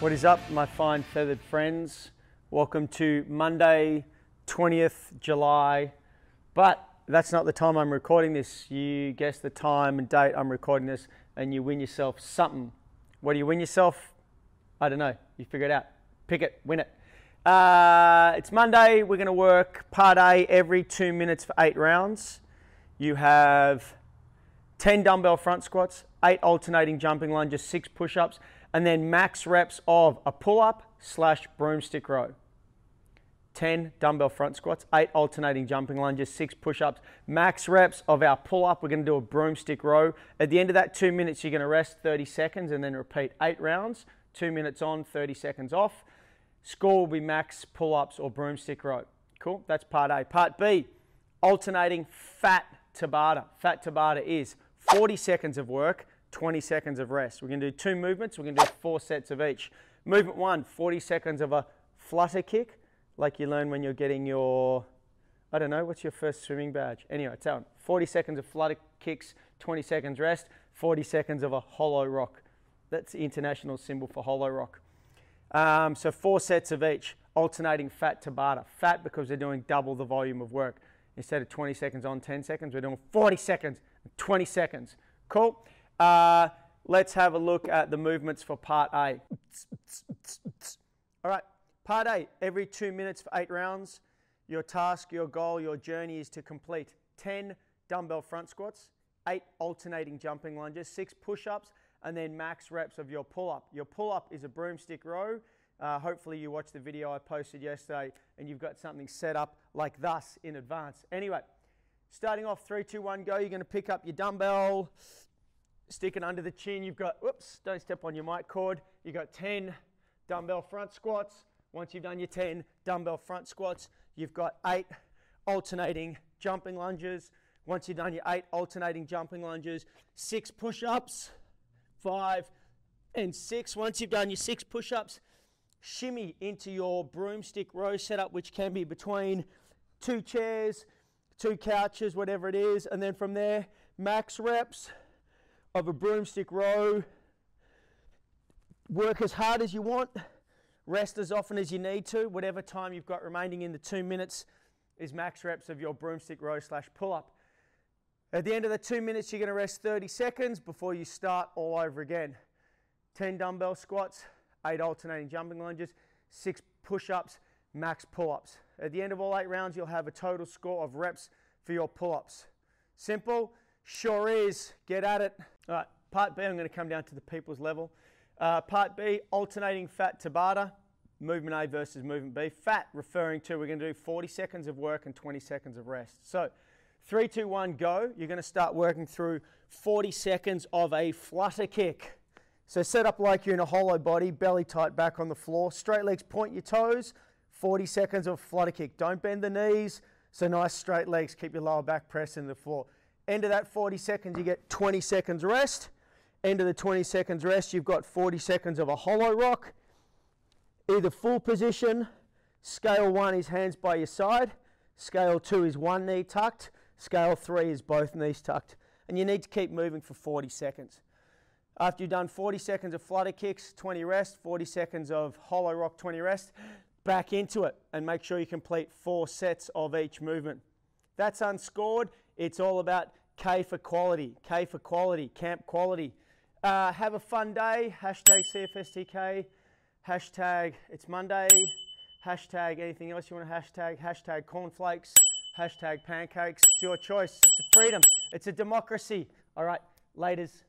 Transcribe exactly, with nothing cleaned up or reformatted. What is up, my fine feathered friends? Welcome to Monday, twentieth July. But that's not the time I'm recording this. You guess the time and date I'm recording this and you win yourself something. What do you win yourself? I don't know. You figure it out. Pick it, win it. Uh, it's Monday. We're going to work part A every two minutes for eight rounds. You have ten dumbbell front squats, eight alternating jumping lunges, six push-ups, and then max reps of a pull-up slash broomstick row. ten dumbbell front squats, eight alternating jumping lunges, six push-ups, max reps of our pull-up. We're going to do a broomstick row. At the end of that two minutes, you're going to rest thirty seconds and then repeat eight rounds, two minutes on, thirty seconds off. Score will be max pull-ups or broomstick row. Cool, that's part A. Part B, alternating fat Tabata. Fat Tabata is forty seconds of work, twenty seconds of rest. We're going to do two movements. We're going to do four sets of each. Movement one, forty seconds of a flutter kick, like you learn when you're getting your, I don't know, what's your first swimming badge? Anyway, it's on. forty seconds of flutter kicks, twenty seconds rest, forty seconds of a hollow rock. That's the international symbol for hollow rock. Um, so four sets of each, alternating fat Tabata. Fat because they're doing double the volume of work. Instead of twenty seconds on, ten seconds, we're doing forty seconds, twenty seconds. Cool. Uh, let's have a look at the movements for part A. All right, part A, every two minutes for eight rounds. Your task, your goal, your journey is to complete ten dumbbell front squats, eight alternating jumping lunges, six push-ups, and then max reps of your pull-up. Your pull-up is a broomstick row. Uh, hopefully you watched the video I posted yesterday and you've got something set up like thus in advance. Anyway, starting off, three, two, one, go. You're gonna pick up your dumbbell, stick it under the chin. You've got, whoops, don't step on your mic cord. You've got ten dumbbell front squats. Once you've done your ten dumbbell front squats, you've got eight alternating jumping lunges. Once you've done your eight alternating jumping lunges, six push-ups, five and six. Once you've done your six push-ups, shimmy into your broomstick row setup, which can be between two chairs, two couches, whatever it is. And then from there, max reps of a broomstick row. Work as hard as you want, rest as often as you need to. Whatever time you've got remaining in the two minutes is max reps of your broomstick row slash pull-up. At the end of the two minutes, you're going to rest thirty seconds before you start all over again. ten dumbbell squats, eight alternating jumping lunges, six push-ups, max pull-ups. At the end of all eight rounds, you'll have a total score of reps for your pull-ups. Simple? Sure is. Get at it. All right, part B, I'm going to come down to the people's level. Uh, part B, alternating fat Tabata, movement A versus movement B. Fat, referring to, we're going to do forty seconds of work and twenty seconds of rest. So, three, two, one, go. You're going to start working through forty seconds of a flutter kick. So set up like you're in a hollow body, belly tight back on the floor, straight legs, point your toes, forty seconds of flutter kick. Don't bend the knees, so nice straight legs, keep your lower back pressing the floor. End of that forty seconds, you get twenty seconds rest. End of the twenty seconds rest, you've got forty seconds of a hollow rock, either full position. Scale one is hands by your side. Scale two is one knee tucked. Scale three is both knees tucked. And you need to keep moving for forty seconds. After you've done forty seconds of flutter kicks, twenty rest, forty seconds of hollow rock, twenty rest, back into it and make sure you complete four sets of each movement. That's unscored. It's all about K for quality, K for quality, camp quality. Uh, have a fun day, hashtag C F S T K, hashtag it's Monday, hashtag anything else you want to hashtag, hashtag cornflakes, hashtag pancakes. It's your choice. It's a freedom. It's a democracy. All right, laters.